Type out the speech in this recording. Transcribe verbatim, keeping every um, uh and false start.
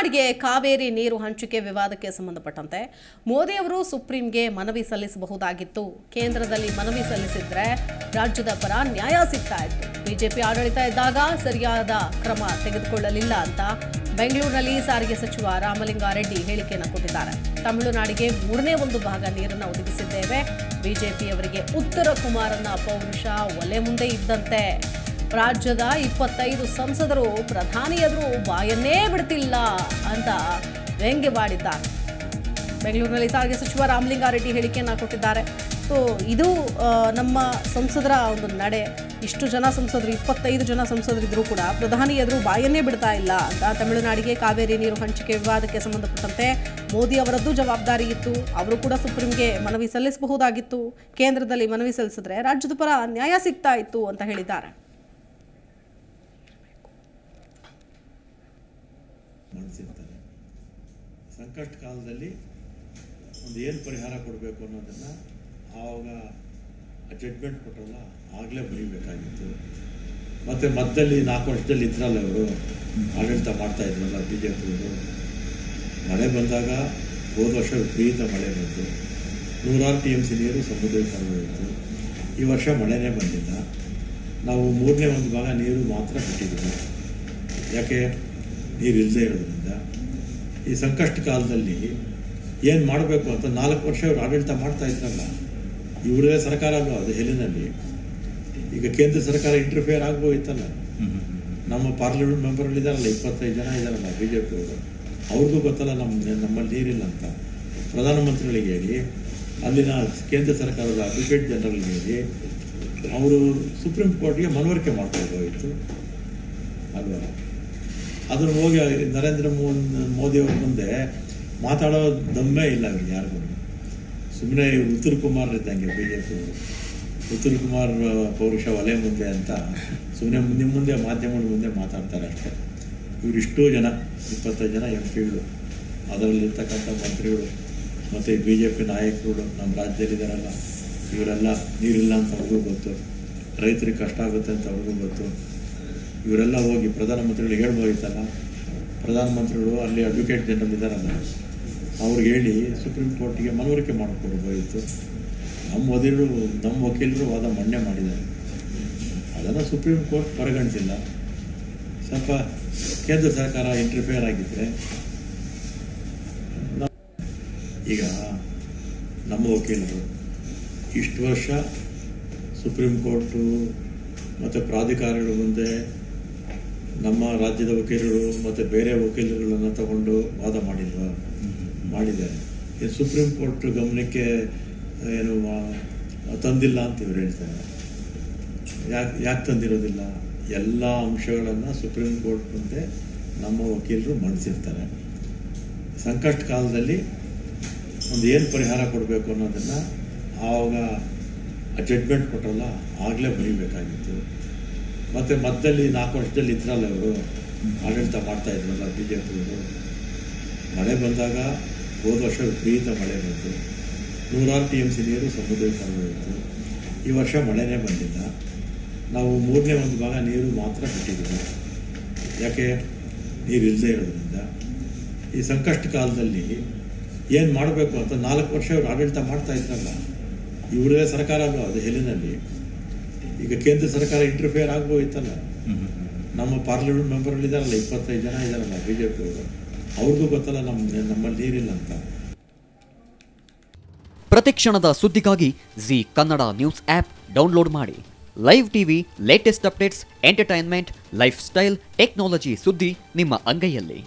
ಮಲೆನಾಡಿಗೆ ಕಾವೇರಿ ನೀರು ಹಂಚಿಕೆ ವಿವಾದಕ್ಕೆ ಸಂಬಂಧಪಟ್ಟಂತೆ ಮೋದಿ ಅವರು ಸುಪ್ರೀಂಗೆ ಮನವಿ ಸಲ್ಲಿಸಬಹುದಾಗಿತ್ತು. ಕೇಂದ್ರದಲ್ಲಿ ಮನವಿ ಸಲ್ಲಿಸಿದ್ರೆ ರಾಜ್ಯದ ಪರ ನ್ಯಾಯ ಸಿಗ್ತಾ ಇತ್ತು. ಬಿಜೆಪಿ ಆಡಳಿತ ಇದ್ದಾಗ ಸರಿಯಾದ ಕ್ರಮ ತೆಗೆದುಕೊಳ್ಳಲಿಲ್ಲ ಅಂತ ಬೆಂಗಳೂರಿನಲ್ಲಿ ಸಾರಿಗೆ ಸಚಿವ ರಾಮಲಿಂಗ ರೆಡ್ಡಿ ಹೇಳಿಕೆಯನ್ನು ಕೊಟ್ಟಿದ್ದಾರೆ. ತಮಿಳುನಾಡಿಗೆ ಮೂರನೇ ಒಂದು ಭಾಗ ನೀರನ್ನು ಒದಗಿಸಿದ್ದೇವೆ. ಬಿಜೆಪಿಯವರಿಗೆ ಉತ್ತರ ಕುಮಾರನ ಪೌರುಷ ಒಲೆ ಮುಂದೆ ಇದ್ದಂತೆ. ರಾಜ್ಯದ ಇಪ್ಪತ್ತೈದು ಸಂಸದರು ಪ್ರಧಾನಿ ಎದುರು ಬಾಯನ್ನೇ ಬಿಡ್ತಿಲ್ಲ ಅಂತ ವ್ಯಂಗ್ಯವಾಡಿದ್ದಾರೆ. ಬೆಂಗಳೂರಿನಲ್ಲಿ ಸಾರಿಗೆ ಸಚಿವ ರಾಮಲಿಂಗ ರೆಡ್ಡಿ ಹೇಳಿಕೆಯನ್ನು ಕೊಟ್ಟಿದ್ದಾರೆ. ಸೊ ಇದು ನಮ್ಮ ಸಂಸದರ ಒಂದು ನಡೆ. ಇಷ್ಟು ಜನ ಸಂಸದರು, ಇಪ್ಪತ್ತೈದು ಜನ ಸಂಸದರಿದ್ರೂ ಕೂಡ ಪ್ರಧಾನಿ ಎದುರು ಬಾಯನ್ನೇ ಬಿಡ್ತಾ ಇಲ್ಲ ಅಂತ. ತಮಿಳುನಾಡಿಗೆ ಕಾವೇರಿ ನೀರು ಹಂಚಿಕೆ ವಿವಾದಕ್ಕೆ ಸಂಬಂಧಪಟ್ಟಂತೆ ಮೋದಿ ಅವರದ್ದು ಜವಾಬ್ದಾರಿ ಇತ್ತು. ಅವರು ಕೂಡ ಸುಪ್ರೀಂಗೆ ಮನವಿ ಸಲ್ಲಿಸಬಹುದಾಗಿತ್ತು. ಕೇಂದ್ರದಲ್ಲಿ ಮನವಿ ಸಲ್ಲಿಸಿದ್ರೆ ರಾಜ್ಯದ ಪರ ನ್ಯಾಯ ಸಿಗ್ತಾ ಇತ್ತು ಅಂತ ಹೇಳಿದ್ದಾರೆ. ಮಾಡಿಸಿರ್ತಾರೆ. ಸಂಕಷ್ಟ ಕಾಲದಲ್ಲಿ ಒಂದು ಏನು ಪರಿಹಾರ ಕೊಡಬೇಕು ಅನ್ನೋದನ್ನು ಆವಾಗ ಜಡ್ಜ್ಮೆಂಟ್ ಕೊಟ್ಟಲ್ಲ, ಆಗಲೇ ಬರೀಬೇಕಾಗಿತ್ತು. ಮತ್ತು ಮದ್ದಲ್ಲಿ ನಾಲ್ಕು ವರ್ಷದಲ್ಲಿ ಇದ್ರಲ್ಲ ಅವರು ಆಡಳಿತ ಮಾಡ್ತಾಯಿದ್ರಲ್ಲ ಬಿ ಜೆ ಪಿಯವರು. ಮಳೆ ಬಂದಾಗ ಹೋದ ವರ್ಷ ವಿಪರೀತ ಮಳೆ ಬಂತು, ನೂರಾರು ಟಿ ಎಮ್ ಸಿ ನೀರು ಸಮುದ್ರಕ್ಕೆ ಹರಿದಿತ್ತು. ಈ ವರ್ಷ ಮಳೆನೇ ಬಂದಿಲ್ಲ. ನಾವು ಮೂರನೇ ಒಂದು ಭಾಗ ನೀರು ಮಾತ್ರ ಕಟ್ಟಿದ್ದೀವಿ. ಯಾಕೆ ನೀರಿಲ್ಲದೆ ಇರೋದ್ರಿಂದ ಈ ಸಂಕಷ್ಟ ಕಾಲದಲ್ಲಿ ಏನು ಮಾಡಬೇಕು ಅಂತ ನಾಲ್ಕು ವರ್ಷ ಇವರು ಆಡಳಿತ ಮಾಡ್ತಾ ಇದ್ರಲ್ಲ, ಇವರೇ ಸರ್ಕಾರ ಅಲ್ಲ ಅದು ಹೆಲಿನಲ್ಲಿ. ಈಗ ಕೇಂದ್ರ ಸರ್ಕಾರ ಇಂಟರ್ಫಿಯರ್ ಆಗ್ಬೋದಿತ್ತಲ್ಲ. ನಮ್ಮ ಪಾರ್ಲಿಮೆಂಟ್ ಮೆಂಬರ್ಗಳು ಇದ್ದಾರಲ್ಲ, ಇಪ್ಪತ್ತೈದು ಜನ ಇದ್ದಾರಲ್ಲ ಬಿ ಜೆ ಪಿಯವರು, ಅವ್ರಿಗೂ ಗೊತ್ತಲ್ಲ ನಮ್ಮ ನಮ್ಮಲ್ಲಿ ನೀರಿಲ್ಲ ಅಂತ. ಪ್ರಧಾನಮಂತ್ರಿಗಳಿಗೆ ಹೇಳಿ, ಅಲ್ಲಿನ ಕೇಂದ್ರ ಸರ್ಕಾರದ ಅಡ್ವೊಕೇಟ್ ಜನರಲ್ಗೆ ಹೇಳಿ, ಅವರು ಸುಪ್ರೀಂ ಕೋರ್ಟ್ಗೆ ಮನವರಿಕೆ ಮಾಡ್ಕೊಳ್ಬೋದಿತ್ತು ಅಲ್ವಾ. ಅದನ್ನು ಹೋಗಿ ನರೇಂದ್ರ ಮೋದಿ ಅವ್ರ ಮುಂದೆ ಮಾತಾಡೋ ದಮ್ಮೇ ಇಲ್ಲ ಅವ್ರಿಗೆ ಯಾರಿಗೂ. ಸುಮ್ಮನೆ ಉತ್ತರ ಕುಮಾರ್ ಇದ್ದಂಗೆ ಬಿ ಜೆ ಪಿ ಉತ್ತರ ಕುಮಾರ್ ಪೌರುಷ ಒಲೆ ಮುಂದೆ ಅಂತ ಸುಮ್ಮನೆ ಮುಂದೆ ಮುಂದೆ ಮಾಧ್ಯಮಗಳ ಮುಂದೆ ಮಾತಾಡ್ತಾರೆ ಅಷ್ಟೇ. ಇವರಿಷ್ಟೋ ಜನ, ಇಪ್ಪತ್ತೈದು ಜನ ಎಂ ಪಿಗಳು, ಅದರಲ್ಲಿರ್ತಕ್ಕಂಥ ಮಂತ್ರಿಗಳು ಮತ್ತು ಬಿ ಜೆ ಪಿ ನಾಯಕರುಗಳು ನಮ್ಮ ರಾಜ್ಯದಲ್ಲಿದ್ದಾರಲ್ಲ, ಇವರೆಲ್ಲ ನೀರಿಲ್ಲ ಅಂತ ಅವ್ರಿಗೂ ಗೊತ್ತು, ರೈತರಿಗೆ ಕಷ್ಟ ಆಗುತ್ತೆ ಅಂತ ಅವ್ರಿಗೂ ಗೊತ್ತು. ಇವರೆಲ್ಲ ಹೋಗಿ ಪ್ರಧಾನಮಂತ್ರಿಗಳು ಹೇಳ್ಬೋದಿತ್ತಲ್ಲ. ಪ್ರಧಾನಮಂತ್ರಿಗಳು ಅಲ್ಲಿ ಅಡ್ವೊಕೇಟ್ ಜನರಲ್ ಇದ್ದಾರಲ್ಲ, ಅವ್ರಿಗೆ ಹೇಳಿ ಸುಪ್ರೀಂ ಕೋರ್ಟಿಗೆ ಮನವರಿಕೆ ಮಾಡಿಕೊಡ್ಬೋದಿತ್ತು. ನಮ್ಮ ವಕೀಲರು ನಮ್ಮ ವಕೀಲರು ವಾದ ಮಣ್ಣೆ ಮಾಡಿದ್ದಾರೆ. ಅದನ್ನು ಸುಪ್ರೀಂ ಕೋರ್ಟ್ ಪರಿಗಣಿಸಿಲ್ಲ. ಸ್ವಲ್ಪ ಕೇಂದ್ರ ಸರ್ಕಾರ ಇಂಟರ್ಫಿಯರ್ ಆಗಿದ್ದರೆ ಈಗ ನಮ್ಮ ವಕೀಲರು ಇಷ್ಟು ವರ್ಷ ಸುಪ್ರೀಂ ಕೋರ್ಟು ಮತ್ತು ಪ್ರಾಧಿಕಾರಗಳ ಮುಂದೆ ನಮ್ಮ ರಾಜ್ಯದ ವಕೀಲರು ಮತ್ತು ಬೇರೆ ವಕೀಲರುಗಳನ್ನು ತಗೊಂಡು ವಾದ ಮಾಡಿಲ್ವಾ? ಮಾಡಿದ್ದಾರೆ. ಇದು ಸುಪ್ರೀಂ ಕೋರ್ಟ್ ಗಮನಕ್ಕೆ ಏನು ತಂದಿಲ್ಲ ಅಂತ ಇವ್ರು ಹೇಳ್ತಾರೆ. ಯಾಕೆ ಯಾಕೆ ತಂದಿರೋದಿಲ್ಲ? ಎಲ್ಲ ಅಂಶಗಳನ್ನು ಸುಪ್ರೀಂ ಕೋರ್ಟ್ ಮುಂದೆ ನಮ್ಮ ವಕೀಲರು ಮಂಡಿಸಿರ್ತಾರೆ. ಸಂಕಷ್ಟ ಕಾಲದಲ್ಲಿ ಒಂದು ಏನು ಪರಿಹಾರ ಕೊಡಬೇಕು ಅನ್ನೋದನ್ನು ಆವಾಗ ಜಡ್ಜ್ಮೆಂಟ್ ಕೊಟ್ಟಲ್ಲ, ಆಗಲೇ ಬರೀಬೇಕಾಗಿತ್ತು. ಮತ್ತು ಮದ್ದಲ್ಲಿ ನಾಲ್ಕು ವರ್ಷದಲ್ಲಿ ಇದ್ರಲ್ಲ ಅವರು ಆಡಳಿತ ಮಾಡ್ತಾ ಇದ್ರಲ್ಲ ಬಿ ಜೆ ಪಿಯವರು. ಮಳೆ ಬಂದಾಗ ಹೋದ ವರ್ಷ ವಿಪರೀತ ಮಳೆ ಬಂತು, ನೂರಾರು ಟಿ ಎಮ್ ಸಿ ನೀರು ಸಮುದ್ರಕ್ಕೆ ಹರಿದಿತ್ತು. ಈ ವರ್ಷ ಮಳೆನೇ ಬಂದಿಲ್ಲ. ನಾವು ಮೂರನೇ ಒಂದು ಭಾಗ ನೀರು ಮಾತ್ರ ಕಟ್ಟಿದ್ದೀವಿ. ಯಾಕೆ? ನೀರಿಲ್ಲದೆ ಇರೋದ್ರಿಂದ ಈ ಸಂಕಷ್ಟ ಕಾಲದಲ್ಲಿ ಏನು ಮಾಡಬೇಕು ಅಂತ ನಾಲ್ಕು ವರ್ಷ ಇವರು ಆಡಳಿತ ಮಾಡ್ತಾ ಇದ್ರಲ್ಲ, ಇವರೇ ಸರ್ಕಾರ ಅಲ್ಲ ಅದು ಹೆಲಿನಲ್ಲಿ. ಈಗ ಕೇಂದ್ರ ಸರ್ಕಾರ ಇಂಟರ್ಫಿಯರ್ ಆಗ್ಬೋದಿತ್ತಲ್ಲ. ನಮ್ಮ ಪಾರ್ಲಿಮೆಂಟ್ ಮೆಂಬರ್ಗಳು ಇದ್ದಾರಲ್ಲ, ಇಪ್ಪತ್ತೈದು ಜನ ಇದ್ದಾರಲ್ಲ ಬಿ ಜೆ ಪಿಯವರು, ಅವ್ರಿಗೂ ಗೊತ್ತಲ್ಲ ನಮ್ಮ ನಮ್ಮಲ್ಲಿ ನೀರಿಲ್ಲ ಅಂತ. ಪ್ರತಿಕ್ಷಣದ ಸುದ್ದಿಗಾಗಿ G Kannada news app download ಮಾಡಿ. Live TV, latest updates, entertainment, lifestyle, technology ಸುದ್ದಿ ನಿಮ್ಮ ಅಂಗೈಯಲ್ಲಿ.